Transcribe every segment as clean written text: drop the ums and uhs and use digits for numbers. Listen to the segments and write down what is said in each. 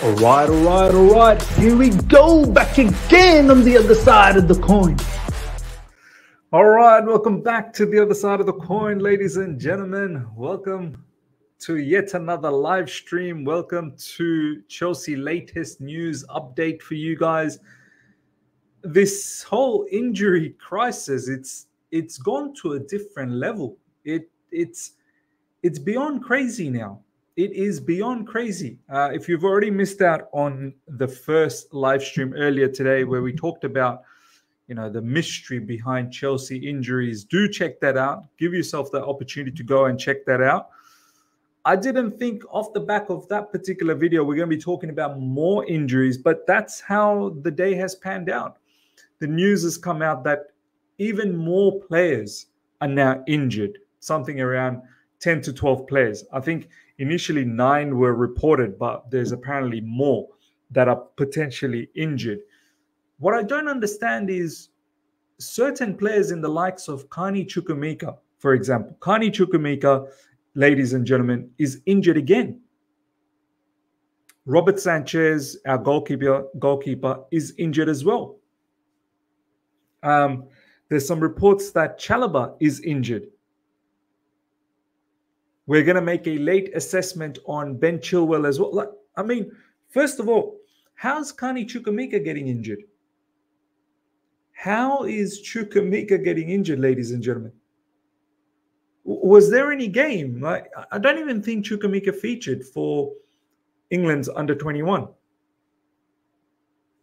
All right. Here we go. Back again on the other side of the coin. All right. Welcome back to the other side of the coin, ladies and gentlemen. Welcome to yet another live stream. Welcome to Chelsea latest news update for you guys. This whole injury crisis, it's gone to a different level. It's beyond crazy now. It is beyond crazy. If you've already missed out on the first live stream earlier today where we talked about, you know, the mystery behind Chelsea injuries, do check that out. Give yourself the opportunity to go and check that out. I didn't think off the back of that particular video we're going to be talking about more injuries, but that's how the day has panned out. The news has come out that even more players are now injured, something around 10 to 12 players. I think initially 9 were reported, but there's apparently more that are potentially injured. What I don't understand is certain players in the likes of Carney Chukwuemeka, for example. Carney Chukwuemeka, ladies and gentlemen, is injured again. Robert Sanchez, our goalkeeper, is injured as well. There's some reports that Chalobah is injured. We're going to make a late assessment on Ben Chilwell as well. Like, I mean, first of all, how's Carney Chukwuemeka getting injured? How is Chukwuemeka getting injured, ladies and gentlemen? Was there any game? Like, I don't even think Chukwuemeka featured for England's under-21.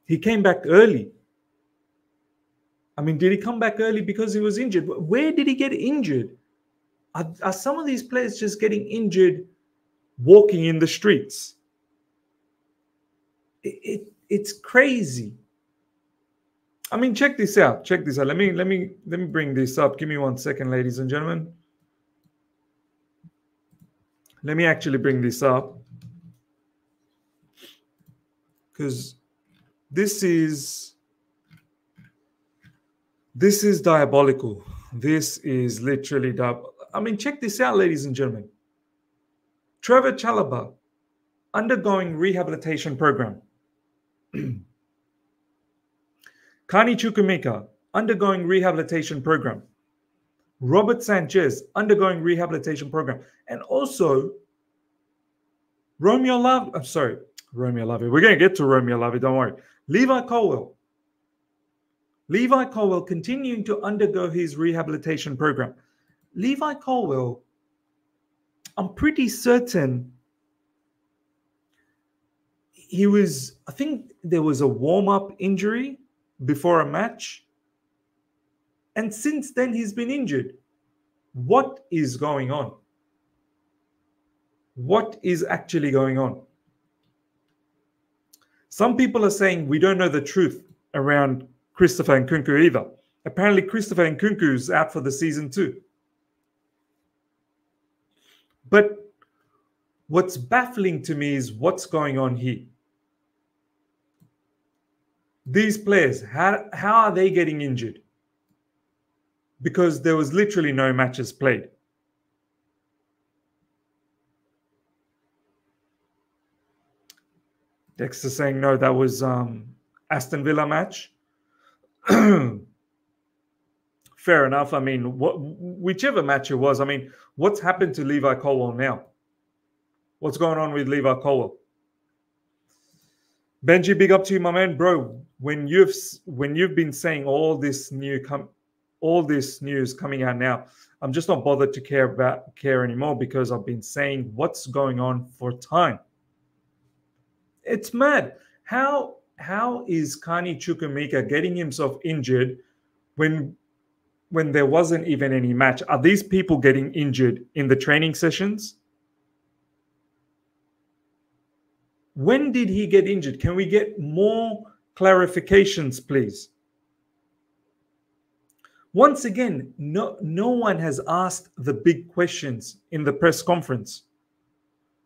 He came back early. I mean, did he come back early because he was injured? Where did he get injured? Are some of these players just getting injured walking in the streets? It's crazy. I mean, check this out. Check this out. Let me bring this up. Give me one second, ladies and gentlemen. Let me actually bring this up, because this is diabolical. This is literally diabolical. I mean, check this out, ladies and gentlemen. Trevoh Chalobah undergoing rehabilitation program. Carney Chukwuemeka undergoing rehabilitation program. Robert Sanchez undergoing rehabilitation program. And also, Romeo Lavia. We're going to get to Romeo Lavia, don't worry. Levi Colwill continuing to undergo his rehabilitation program. Levi Colwill, I'm pretty certain he was, I think there was a warm-up injury before a match. And since then, he's been injured. What is going on? What is actually going on? Some people are saying we don't know the truth around Christopher Nkunku either. Apparently, Christopher Nkunku is out for the season too. But what's baffling to me is what's going on here. These players, how are they getting injured? Because there was literally no matches played. Dexter's saying, no, that was Aston Villa match. Fair enough. I mean, whichever match it was, I mean, what's happened to Levi Colwill now? What's going on with Levi Colwill? Benji, big up to you, my man, bro. When you've been saying all this news coming out now, I'm just not bothered to care anymore, because I've been saying what's going on for time. It's mad. How is Carney Chukwuemeka getting himself injured when there wasn't even any match? Are these people getting injured in the training sessions? When did he get injured? Can we get more clarifications, please? Once again, no one has asked the big questions in the press conference.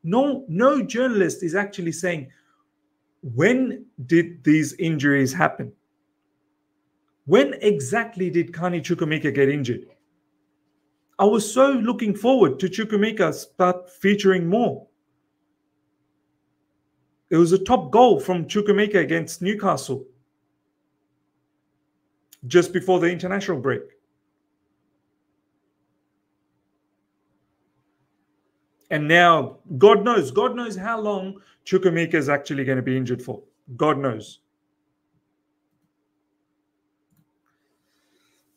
No journalist is actually saying, when did these injuries happen? When exactly did Carney Chukwuemeka get injured? I was so looking forward to Chukwuemeka start featuring more. It was a top goal from Chukwuemeka against Newcastle just before the international break. And now, God knows how long Chukwuemeka is actually going to be injured for. God knows.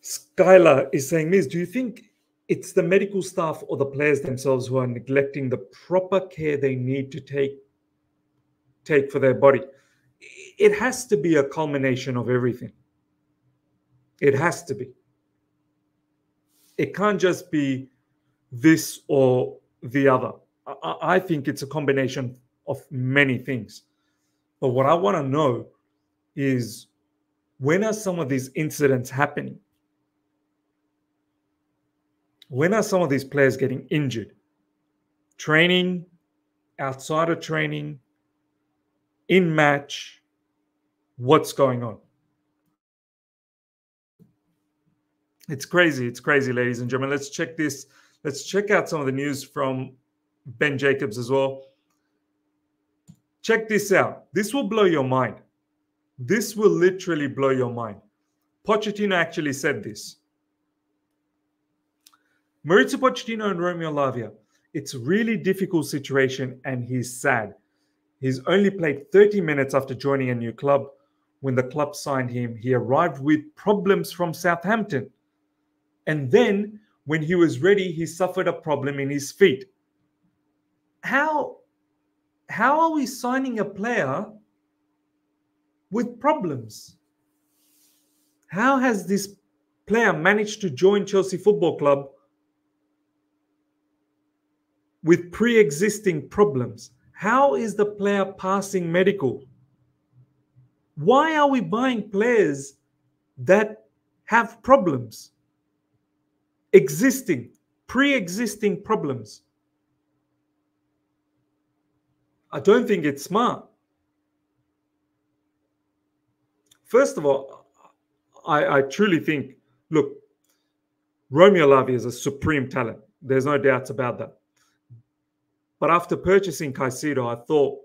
Skylar is saying, Miz, do you think it's the medical staff or the players themselves who are neglecting the proper care they need to take for their body? It has to be a culmination of everything. It has to be. It can't just be this or the other. I think it's a combination of many things. But what I want to know is, when are some of these incidents happening? When are some of these players getting injured? Training, outside of training, in match, what's going on? It's crazy, ladies and gentlemen. Let's check this. Let's check out some of the news from Ben Jacobs as well. Check this out. This will blow your mind. This will literally blow your mind. Pochettino actually said this. Mauricio Pochettino and Romeo Lavia, it's a really difficult situation and he's sad. He's only played 30 minutes after joining a new club. When the club signed him, he arrived with problems from Southampton. And then when he was ready, he suffered a problem in his feet. How are we signing a player with problems? How has this player managed to join Chelsea Football Club with pre-existing problems? How is the player passing medical? Why are we buying players that have problems? Existing, pre-existing problems. I don't think it's smart. First of all, I truly think, look, Romeo Lavia is a supreme talent. There's no doubts about that. But after purchasing Caicedo, I thought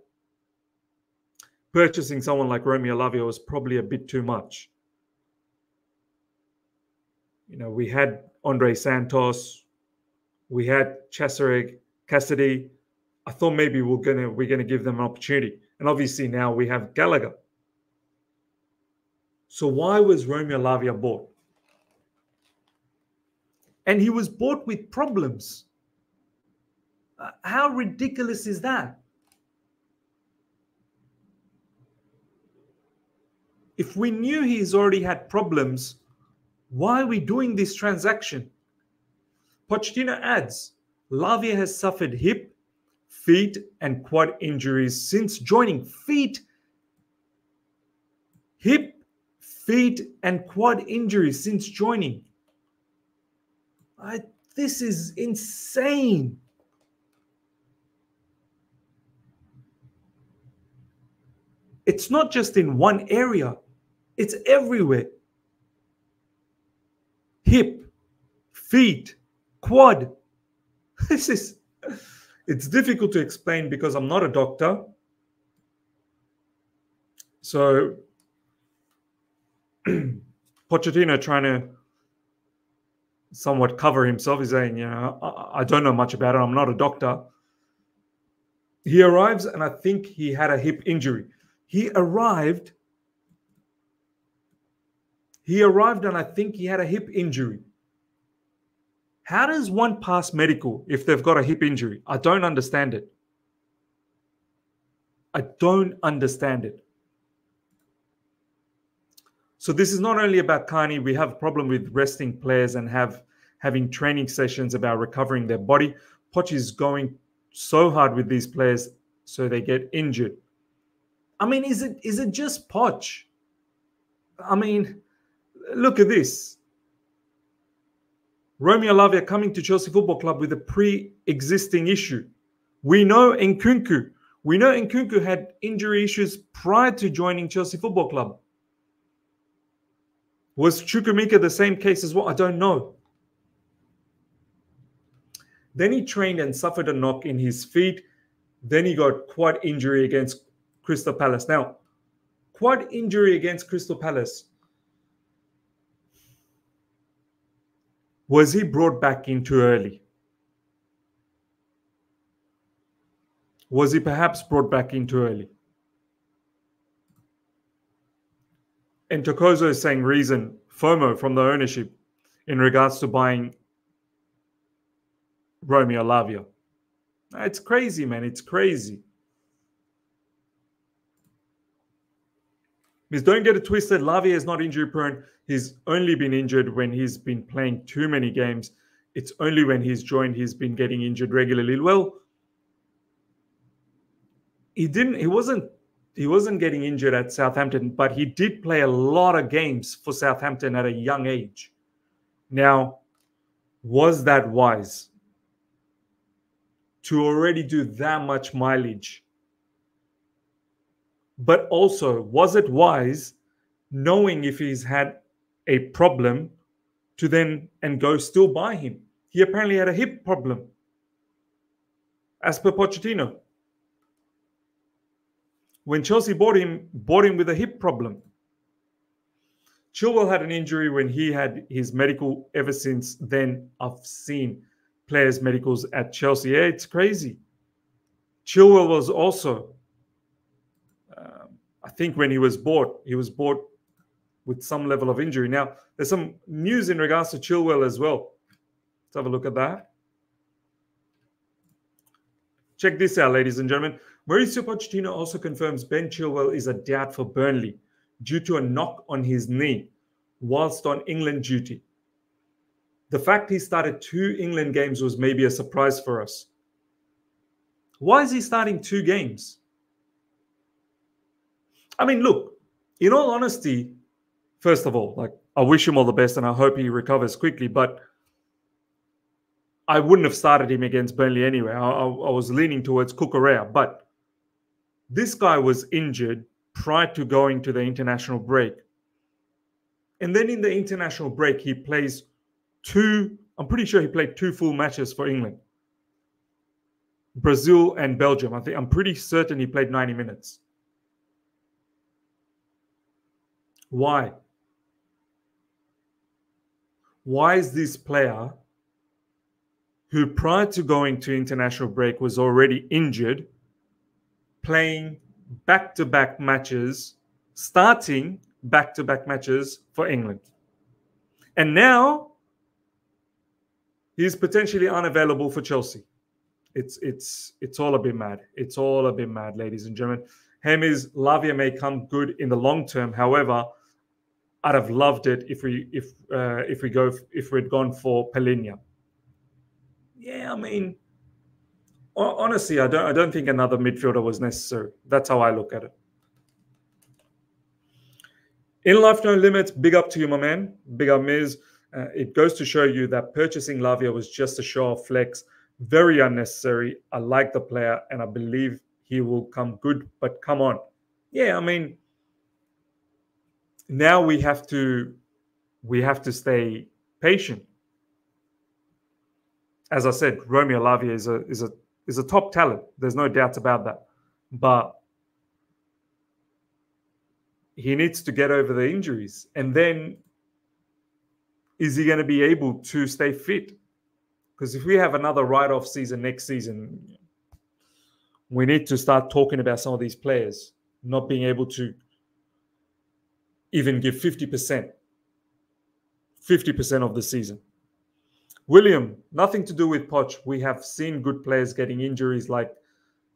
purchasing someone like Romeo Lavia was probably a bit too much. You know, we had Andrey Santos, we had Cesare Casadei. I thought maybe we're gonna give them an opportunity, and obviously now we have Gallagher. So why was Romeo Lavia bought? And he was bought with problems. How ridiculous is that? If we knew he's already had problems, why are we doing this transaction? Pochettino adds, Lavia has suffered hip, feet, and quad injuries since joining. Hip, feet, and quad injuries since joining. This is insane. It's not just in one area. It's everywhere. Hip, feet, quad. It's difficult to explain because I'm not a doctor. So Pochettino, trying to somewhat cover himself, is saying, you know, I don't know much about it. I'm not a doctor. He arrives and I think he had a hip injury. He arrived and I think he had a hip injury. How does one pass medical if they've got a hip injury? I don't understand it. I don't understand it. So this is not only about Carney. We have a problem with resting players and having training sessions about recovering their body. Poch is going so hard with these players so they get injured. I mean, is it just Poch? I mean, look at this. Romeo Lavia coming to Chelsea Football Club with a pre-existing issue. We know Nkunku. We know Nkunku had injury issues prior to joining Chelsea Football Club. Was Chukwuemeka the same case as well? I don't know. Then he trained and suffered a knock in his feet. Then he got quad injury against Crystal Palace. Now, quad injury against Crystal Palace. Was he brought back in too early? Was he perhaps brought back in too early? And Tokozo is saying reason, FOMO from the ownership in regards to buying Romeo Lavia. It's crazy, man. It's crazy. Because don't get it twisted. Lavia is not injury prone. He's only been injured when he's been playing too many games. It's only when he's joined he's been getting injured regularly. Well, he wasn't getting injured at Southampton, but he did play a lot of games for Southampton at a young age. Now, was that wise to already do that much mileage? But also, was it wise, knowing if he's had a problem, to then and go still buy him? He apparently had a hip problem, as per Pochettino. When Chelsea bought him with a hip problem. Chilwell had an injury when he had his medical. Ever since then, I've seen players' medicals at Chelsea. Yeah, it's crazy. Chilwell was also, I think when he was bought with some level of injury. Now, there's some news in regards to Chilwell as well. Let's have a look at that. Check this out, ladies and gentlemen. Mauricio Pochettino also confirms Ben Chilwell is a doubt for Burnley due to a knock on his knee whilst on England duty. The fact he started 2 England games was maybe a surprise for us. Why is he starting 2 games? I mean, look, in all honesty, first of all, like, I wish him all the best and I hope he recovers quickly, but I wouldn't have started him against Burnley anyway. I was leaning towards Cucurella, but this guy was injured prior to going to the international break. And then in the international break, he plays 2, I'm pretty sure he played 2 full matches for England, Brazil and Belgium. I'm pretty certain he played 90 minutes. Why? Why is this player, who prior to going to international break was already injured, playing back-to-back matches, starting back-to-back matches for England? And now he's potentially unavailable for Chelsea. It's all a bit mad. It's all a bit mad, ladies and gentlemen. Hemi's Lavia may come good in the long term. However, I'd have loved it if we'd gone for Palhinha. Yeah, I mean, honestly, I don't think another midfielder was necessary. That's how I look at it. In Life No Limits, big up to you, my man. Big up, Miz. It goes to show you that purchasing Lavia was just a show of flex. Very unnecessary. I like the player, and I believe he will come good, but come on. Yeah, I mean, now we have to stay patient. As I said, Romeo Lavia is a top talent. There's no doubts about that. But he needs to get over the injuries. And then is he going to be able to stay fit? Because if we have another write-off season next season, we need to start talking about some of these players not being able to even give 50% of the season. William, nothing to do with Poch. We have seen good players getting injuries like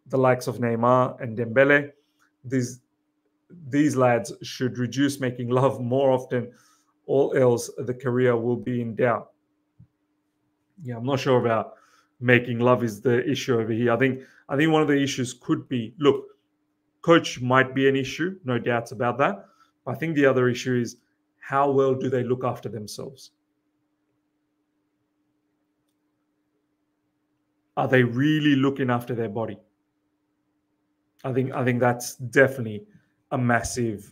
the likes of Neymar and Dembele. These lads should reduce making love more often. All else, the career will be in doubt. Yeah, I'm not sure about making love is the issue over here. I think one of the issues could be, look, coach might be an issue, no doubts about that. But I think the other issue is how well do they look after themselves? Are they really looking after their body? I think that's definitely a massive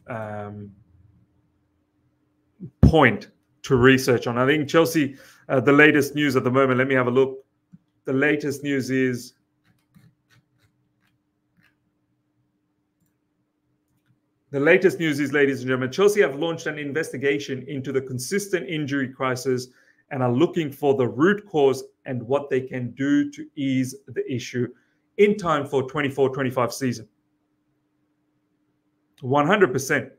point to research on. I think Chelsea, the latest news at the moment, let me have a look. The latest news is The latest news is, ladies and gentlemen, Chelsea have launched an investigation into the consistent injury crisis and are looking for the root cause and what they can do to ease the issue in time for 24-25 season. 100%.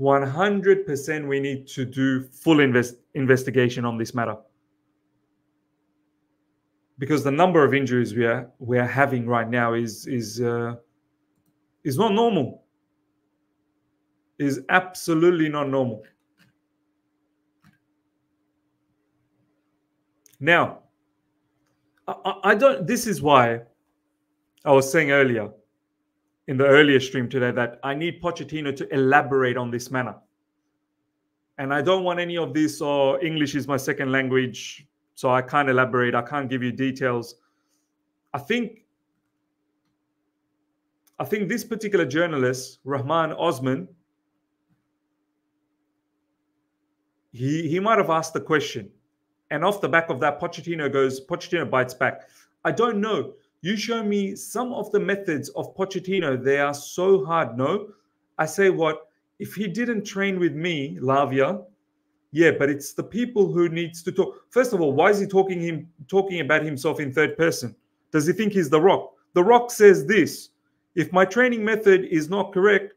100% we need to do full investigation on this matter. Because the number of injuries we are having right now is not normal. Is absolutely not normal. Now, I don't. This is why I was saying earlier in the earlier stream today that I need Pochettino to elaborate on this matter. And I don't want any of this. Or English is my second language. So I can't elaborate. I can't give you details. I think this particular journalist, Rahman Osman, he might have asked the question. And off the back of that, Pochettino bites back. I don't know. You show me some of the methods of Pochettino. They are so hard. No. I say what? If he didn't train with me, Lavia, yeah, but it's the people who needs to talk. First of all, why is he talking about himself in third person? Does he think he's The Rock? The Rock says this: if my training method is not correct,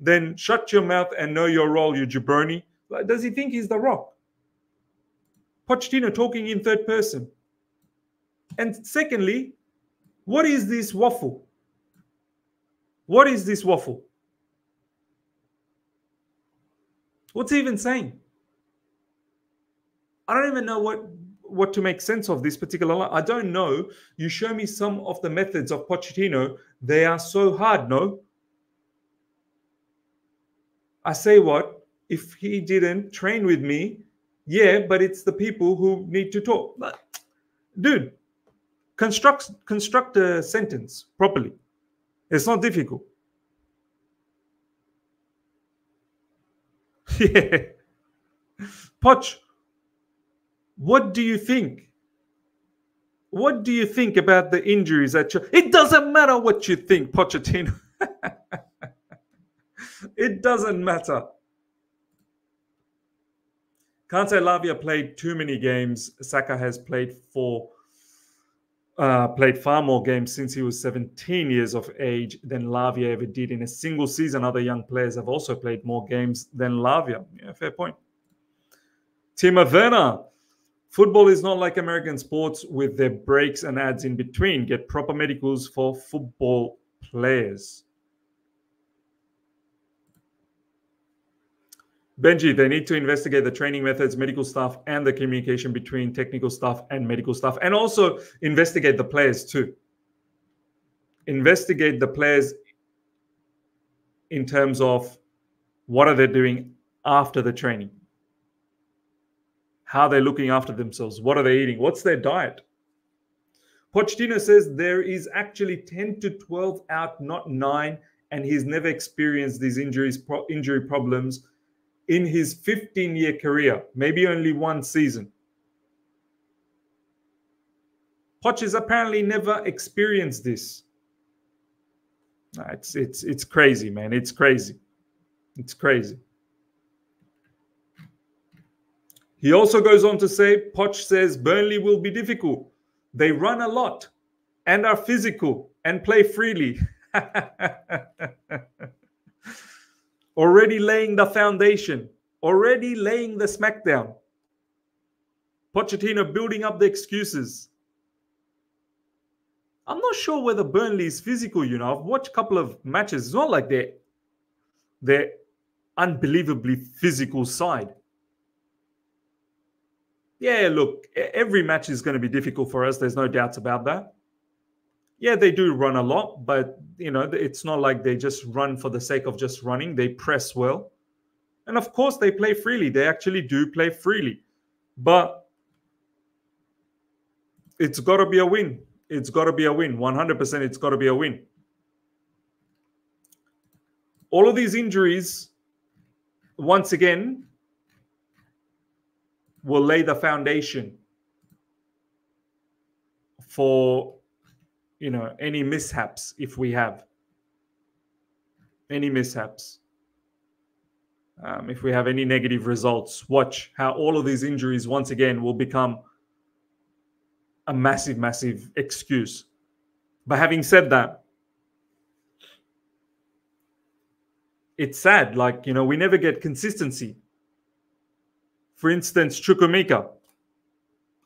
then shut your mouth and know your role, you jabroni. Does he think he's The Rock? Pochettino talking in third person. And secondly, what is this waffle? What is this waffle? What's he even saying? I don't even know what to make sense of this particular line. I don't know. You show me some of the methods of Pochettino. They are so hard, no? I say what? If he didn't train with me, yeah, but it's the people who need to talk. Dude, construct a sentence properly. It's not difficult. Yeah. Poch, what do you think? What do you think about the injuries at Chelsea? It doesn't matter what you think, Pochettino. It doesn't matter. Kante Lavia played too many games. Saka has played far more games since he was 17 years of age than Lavia ever did in a single season. Other young players have also played more games than Lavia. Yeah, fair point. Timo Werner. Football is not like American sports with their breaks and ads in between. Get proper medicals for football players. Benji, they need to investigate the training methods, medical staff, and the communication between technical staff and medical staff. And also investigate the players too. Investigate the players in terms of what are they doing after the training? How they're looking after themselves? What are they eating? What's their diet? Pochettino says there is actually 10 to 12 out, not 9. And he's never experienced these injury problems in his 15-year career, maybe only one season. Poch has apparently never experienced this. It's crazy, man. It's crazy. It's crazy. He also goes on to say, Poch says Burnley will be difficult. They run a lot and are physical and play freely. Already laying the foundation. Already laying the smackdown. Pochettino building up the excuses. I'm not sure whether Burnley is physical, you know. I've watched a couple of matches. It's not like they're unbelievably physical side. Yeah, look, every match is going to be difficult for us. There's no doubts about that. Yeah, they do run a lot, but, you know, it's not like they just run for the sake of just running. They press well. And, of course, they play freely. They actually do play freely. But it's got to be a win. It's got to be a win. 100% it's got to be a win. All of these injuries, once again, will lay the foundation for, you know, any mishaps if we have. any mishaps, if we have any negative results, watch how all of these injuries once again will become a massive, massive excuse. But having said that, it's sad. Like, you know, we never get consistency. For instance, Chukwuemeka.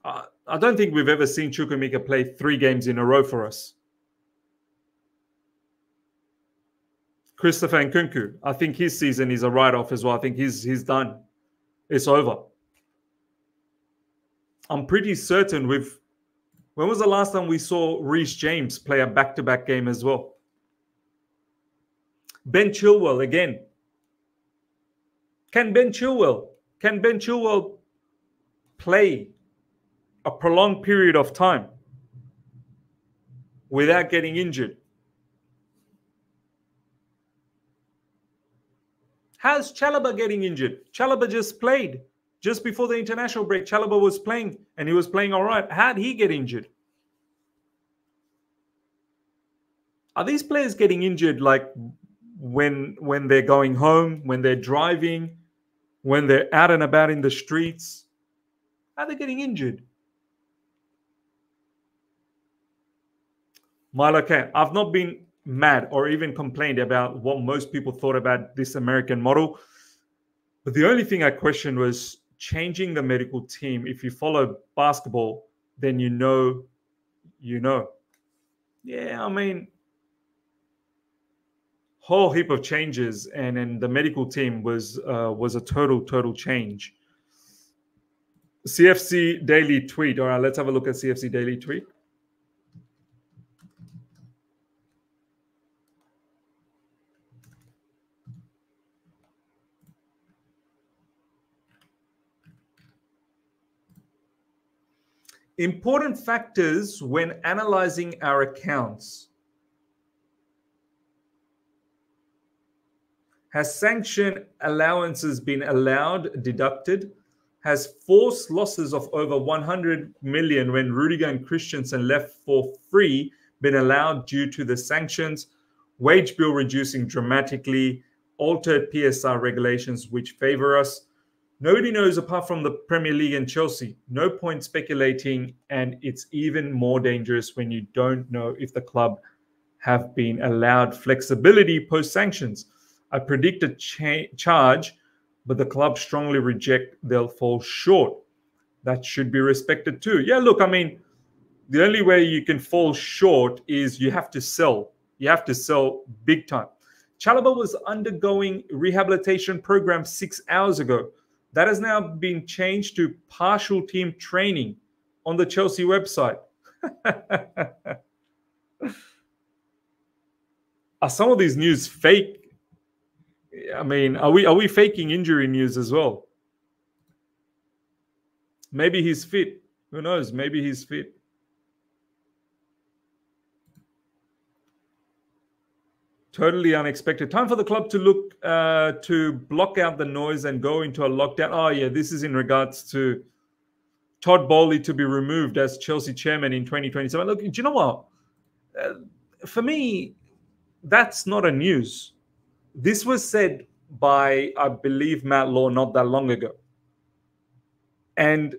I don't think we've ever seen Chukwuemeka play 3 games in a row for us. Christopher Nkunku, I think his season is a write-off as well. I think he's done. It's over. I'm pretty certain we've... When was the last time we saw Reece James play a back-to-back game as well? Ben Chilwell again. Can Ben Chilwell play a prolonged period of time without getting injured? How's Chalobah getting injured? Chalobah just played. Just before the international break, Chalobah was playing, and he was playing all right. How'd he get injured? Are these players getting injured like when they're going home, when they're driving, when they're out and about in the streets? How are they getting injured? Okay, I've not been mad or even complained about what most people thought about this American model. But the only thing I questioned was changing the medical team. If you follow basketball, then you know, Yeah, I mean, whole heap of changes. And then the medical team was a total change. CFC Daily tweet. All right, let's have a look at CFC Daily tweet. Important factors when analyzing our accounts. Has sanction allowances been allowed, deducted? Has forced losses of over 100 million when Rudiger and Christensen left for free been allowed due to the sanctions? Wage bill reducing dramatically, altered PSR regulations which favor us. Nobody knows apart from the Premier League and Chelsea. No point speculating, and it's even more dangerous when you don't know if the club have been allowed flexibility post-sanctions. I predict a charge, but the club strongly reject they'll fall short. That should be respected too. Yeah, look, I mean, the only way you can fall short is you have to sell. You have to sell big time. Chalobah was undergoing rehabilitation program 6 hours ago. That has now been changed to partial team training on the Chelsea website. Are some of these news fake? I mean, are we faking injury news as well? Maybe he's fit. Who knows? Maybe he's fit. Totally unexpected. Time for the club to look to block out the noise and go into a lockdown. Oh, yeah, this is in regards to Todd Boehly to be removed as Chelsea chairman in 2027. Look, do you know what? For me, that's not a news. This was said by, I believe, Matt Law not that long ago. And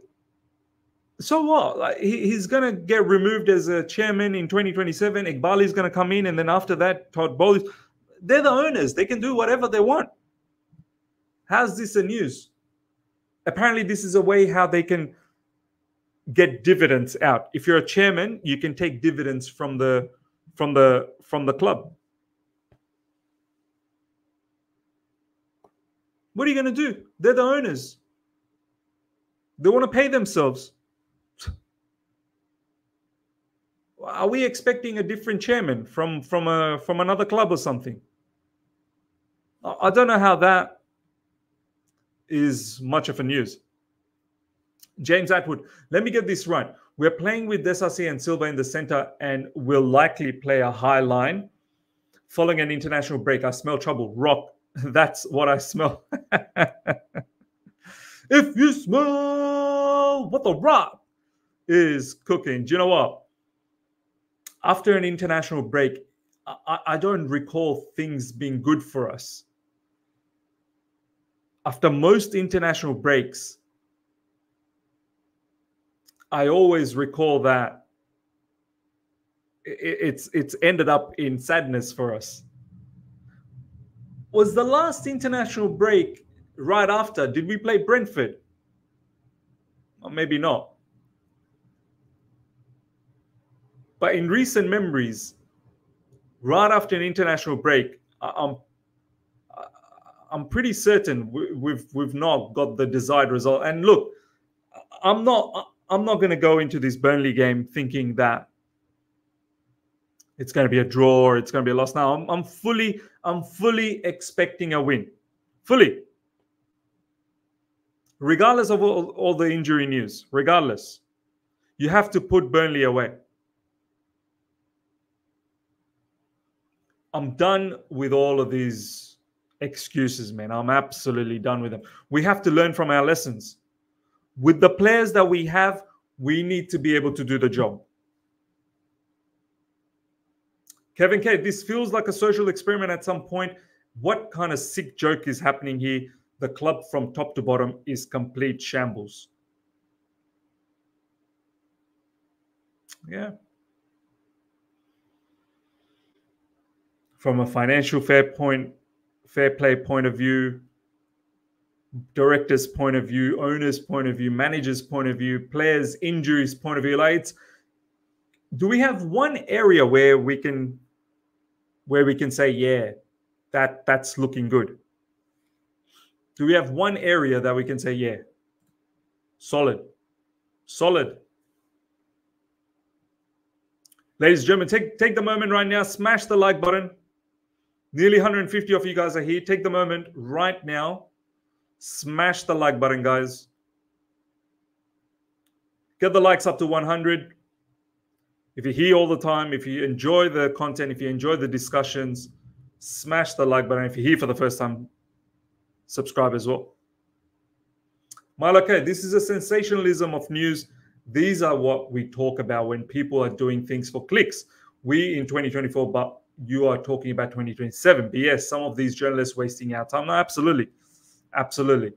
so what? Like, he's going to get removed as a chairman in 2027. Igbali's going to come in. And then after that, Todd Boehly. They're the owners. They can do whatever they want. How's this a news? Apparently, this is a way how they can get dividends out. If you're a chairman, you can take dividends from the club. What are you going to do? They're the owners. They want to pay themselves. Are we expecting a different chairman from another club or something? I don't know how that is much of a news. James Atwood, let me get this right. We're playing with Desarcy and Silva in the center and will likely play a high line following an international break. I smell trouble. Rock, that's what I smell. If you smell what the rock is cooking, do you know what? After an international break, I don't recall things being good for us. After most international breaks, I always recall that it's ended up in sadness for us. Was the last international break right after? Did we play Brentford? Or maybe not. But in recent memories, right after an international break, I'm pretty certain we've not got the desired result. And look, I'm not going to go into this Burnley game thinking that it's going to be a draw or it's going to be a loss. Now I'm fully expecting a win, fully, regardless of all the injury news. Regardless, you have to put Burnley away. I'm done with all of these excuses, man. I'm absolutely done with them. We have to learn from our lessons. With the players that we have, we need to be able to do the job. Kevin K, this feels like a social experiment at some point. What kind of sick joke is happening here? The club from top to bottom is complete shambles. Yeah. From a financial fair play point of view, directors' point of view, owners' point of view, managers' point of view, players' injuries' point of view. Like, do we have one area where we can say, yeah, that's looking good? Do we have one area that we can say, yeah, solid? Ladies and gentlemen, take the moment right now. Smash the like button. Nearly 150 of you guys are here. Take the moment right now. Smash the like button, guys. Get the likes up to 100. If you're here all the time, if you enjoy the content, if you enjoy the discussions, smash the like button. If you're here for the first time, subscribe as well. Malaka, this is a sensationalism of news. These are what we talk about when people are doing things for clicks. We in 2024, but you are talking about 2027. BS. Yes, some of these journalists wasting our time. No, absolutely. Absolutely.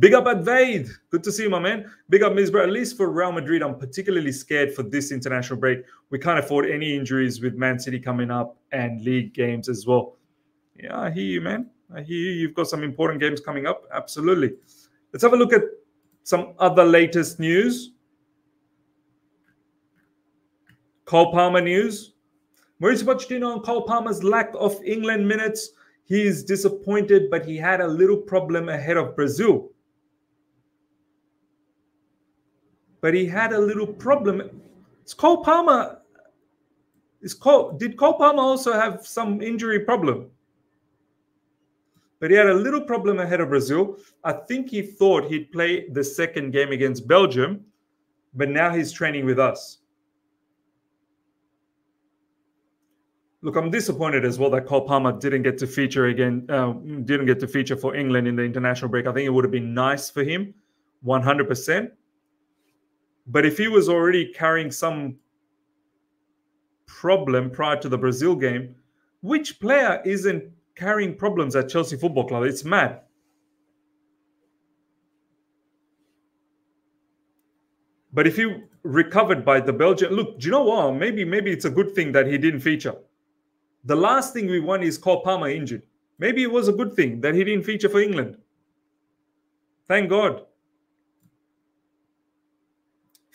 Big up at Vade. Good to see you, my man. Big up, Miss Bro. At least for Real Madrid, I'm particularly scared for this international break. We can't afford any injuries with Man City coming up and league games as well. Yeah, I hear you, man. I hear you. You've got some important games coming up. Absolutely. Let's have a look at some other latest news. Cole Palmer news. Mauricio Pochettino on Cole Palmer's lack of England minutes. He is disappointed, but he had a little problem ahead of Brazil. It's Cole Palmer. Did Cole Palmer also have some injury problem? But he had a little problem ahead of Brazil. I think he thought he'd play the second game against Belgium, but now he's training with us. Look, I'm disappointed as well that Cole Palmer didn't get to feature again, didn't get to feature for England in the international break. I think it would have been nice for him, 100%. But if he was already carrying some problem prior to the Brazil game, which player isn't carrying problems at Chelsea Football Club? It's mad. But if he recovered by the Belgian... Look, do you know what? Maybe it's a good thing that he didn't feature. The last thing we want is Cole Palmer injured. Maybe it was a good thing that he didn't feature for England. Thank God.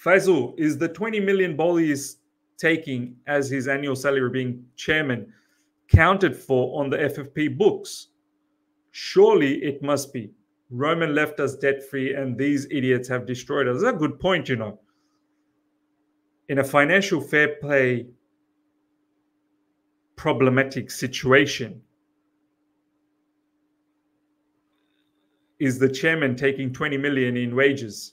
Faisal, is the 20 million Boehly is taking as his annual salary being chairman counted for on the FFP books? Surely it must be. Roman left us debt-free and these idiots have destroyed us. That's a good point, you know. In a financial fair play problematic situation, is the chairman taking 20 million in wages?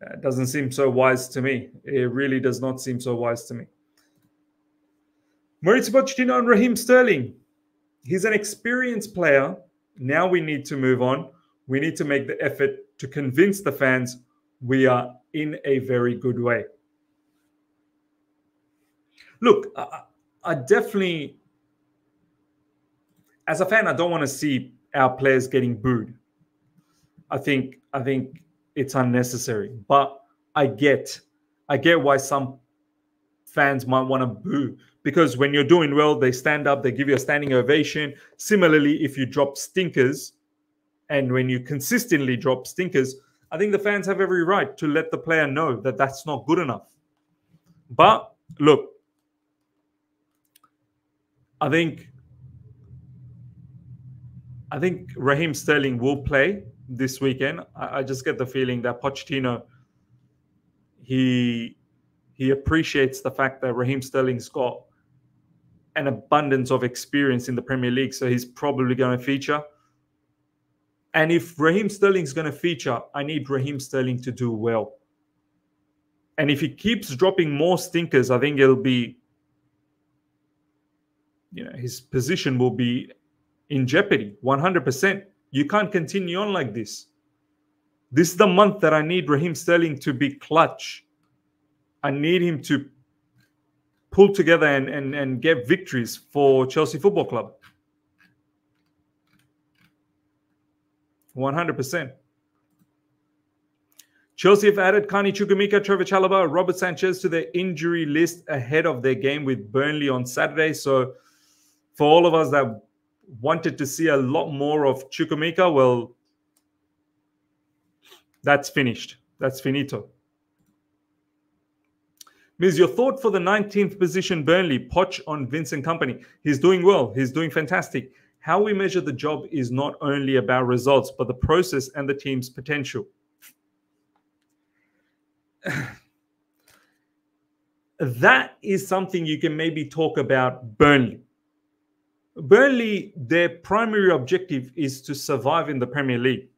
That doesn't seem so wise to me. It really does not seem so wise to me. Mauricio Pochettino and Raheem Sterling. He's an experienced player. Now we need to move on. We need to make the effort to convince the fans we are in a very good way. look, I definitely, as a fan, I don't want to see our players getting booed. I think it's unnecessary. But I get why some fans might want to boo, because when you're doing well, they stand up, they give you a standing ovation. Similarly, if you drop stinkers, and when you consistently drop stinkers, I think the fans have every right to let the player know that that's not good enough. But look, I think Raheem Sterling will play this weekend. I just get the feeling that Pochettino, he appreciates the fact that Raheem Sterling's got an abundance of experience in the Premier League, so he's probably going to feature. And if Raheem Sterling's going to feature, I need Raheem Sterling to do well. And if he keeps dropping more stinkers, I think it'll be, you know, his position will be in jeopardy, 100%. You can't continue on like this. This is the month that I need Raheem Sterling to be clutch. I need him to pull together and get victories for Chelsea Football Club. 100%. Chelsea have added Carney Chukwuemeka, Trevoh Chalobah, Robert Sanchez to their injury list ahead of their game with Burnley on Saturday. So for all of us that wanted to see a lot more of Chukwuemeka, well, that's finished. That's finito. Miz, your thought for the 19th position Burnley, Poch on Vincent Kompany. He's doing well. He's doing fantastic. How we measure the job is not only about results, but the process and the team's potential. That is something you can maybe talk about Burnley. Burnley, their primary objective is to survive in the Premier League.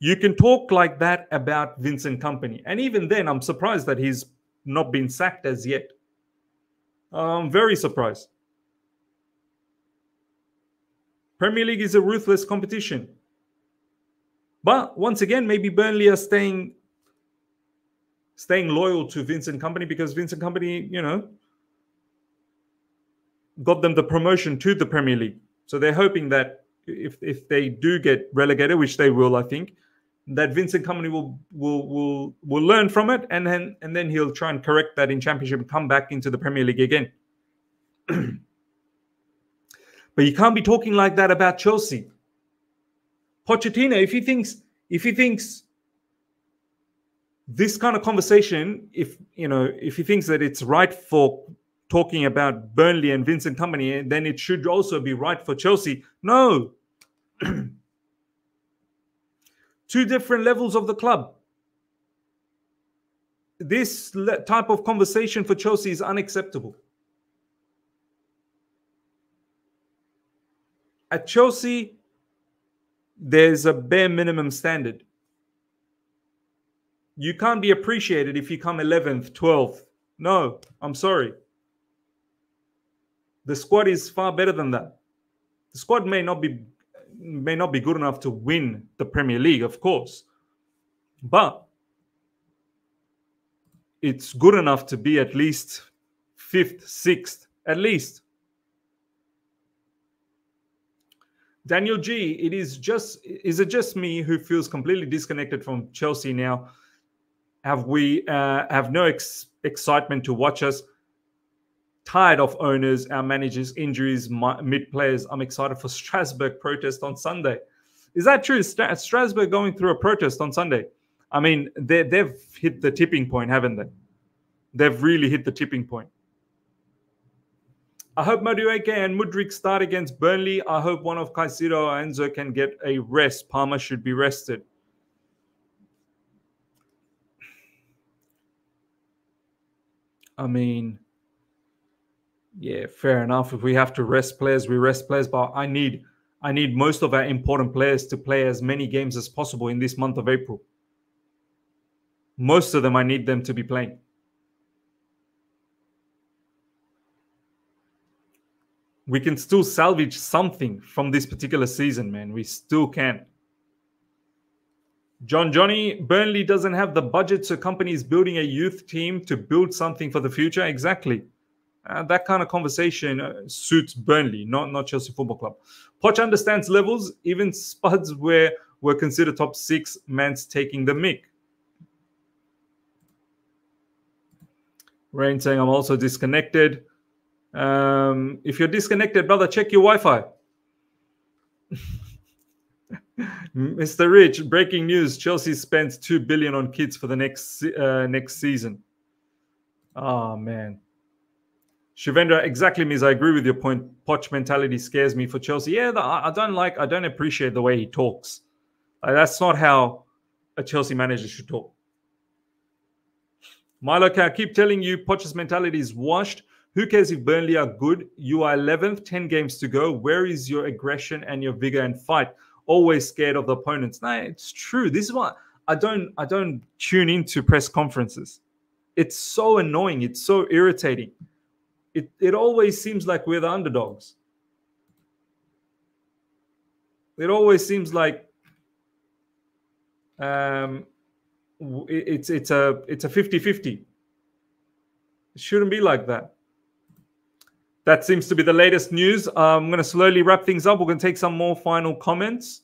You can talk like that about Vincent Kompany. And even then, I'm surprised that he's not been sacked as yet. I'm very surprised. Premier League is a ruthless competition. But once again, maybe Burnley are staying loyal to Vincent Kompany because Vincent Kompany, you know, got them the promotion to the Premier League. So they're hoping that if they do get relegated, which they will, I think, that Vincent Kompany will learn from it and then he'll try and correct that in Championship and come back into the Premier League again. But you can't be talking like that about Chelsea. Pochettino, if he thinks this kind of conversation, if he thinks that it's right for talking about Burnley and Vincent Kompany, then it should also be right for Chelsea. No. Two different levels of the club. This type of conversation for Chelsea is unacceptable. At Chelsea, there's a bare minimum standard. You can't be appreciated if you come 11th, 12th. No, I'm sorry. The squad is far better than that. The squad may not be good enough to win the Premier League, of course. But it's good enough to be at least 5th, 6th, at least. Daniel G, is it just me who feels completely disconnected from Chelsea now? Have we have no excitement to watch us? Tired of owners, our managers, injuries, mid-players. I'm excited for Strasbourg protest on Sunday. Is that true? Strasbourg going through a protest on Sunday? I mean, they've hit the tipping point, haven't they? They've really hit the tipping point. I hope Madueke and Mudryk start against Burnley. I hope one of Caicedo or Enzo can get a rest. Palmer should be rested. I mean, yeah, fair enough. If we have to rest players, we rest players. But I need most of our important players to play as many games as possible in this month of April. Most of them, I need them to be playing. We can still salvage something from this particular season, man. We still can. John Johnny, Burnley doesn't have the budget, so companies building a youth team to build something for the future. Exactly. That kind of conversation suits Burnley, not Chelsea Football Club. Poch understands levels. Even Spuds were considered top six, Man's taking the mick. Rain saying, I'm also disconnected. If you're disconnected, brother, check your Wi-Fi. Mr. Rich, breaking news. Chelsea spends $2 billion on kids for the next season. Oh, man. Shivendra, exactly, Miz. I agree with your point. Poch mentality scares me for Chelsea. Yeah, I don't appreciate the way he talks. That's not how a Chelsea manager should talk. Milo, I keep telling you, Poch's mentality is washed. Who cares if Burnley are good? You are 11th, 10 games to go. Where is your aggression and your vigor and fight? Always scared of the opponents. No, it's true. This is why I don't tune into press conferences. It's so annoying. It's so irritating. It always seems like we're the underdogs. It always seems like it's a 50-50. It shouldn't be like that. That seems to be the latest news. I'm going to slowly wrap things up. We're going to take some more final comments.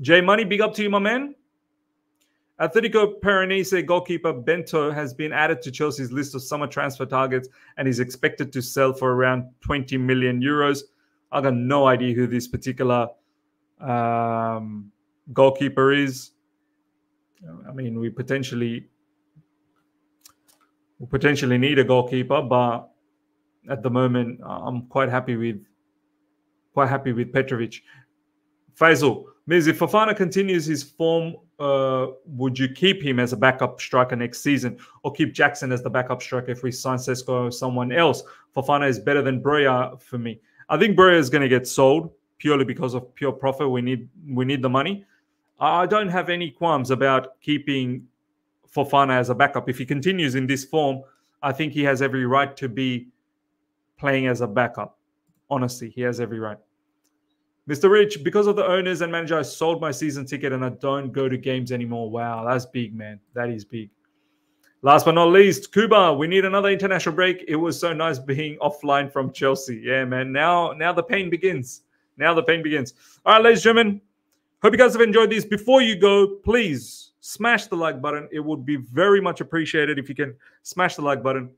J Money, big up to you, my man. Athletico Paranaense goalkeeper Bento has been added to Chelsea's list of summer transfer targets and is expected to sell for around 20 million euros. I've got no idea who this particular goalkeeper is. I mean, we potentially need a goalkeeper, but at the moment, I'm quite happy with Petrovic. Faisal, Miz, if Fofana continues his form, would you keep him as a backup striker next season, or keep Jackson as the backup striker if we sign Sesko or someone else? Fofana is better than Breuer for me. I think Breuer is going to get sold purely because of pure profit. We need the money. I don't have any qualms about keeping Fofana as a backup. If he continues in this form, I think he has every right to be playing as a backup. Honestly, he has every right. Mr. Rich, because of the owners and manager, I sold my season ticket and I don't go to games anymore. Wow, that's big, man. That is big. Last but not least, Cuba, we need another international break. It was so nice being offline from Chelsea. Yeah, man. Now the pain begins. Now the pain begins. All right, ladies and gentlemen, hope you guys have enjoyed this. Before you go, please smash the like button. It would be very much appreciated if you can smash the like button.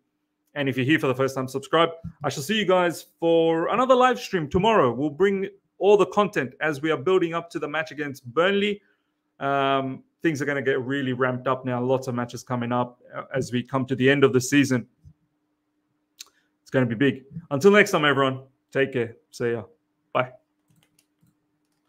And if you're here for the first time, subscribe. I shall see you guys for another live stream tomorrow. We'll bring all the content as we are building up to the match against Burnley. Things are going to get really ramped up now. Lots of matches coming up as we come to the end of the season. It's going to be big. Until next time, everyone. Take care. See ya.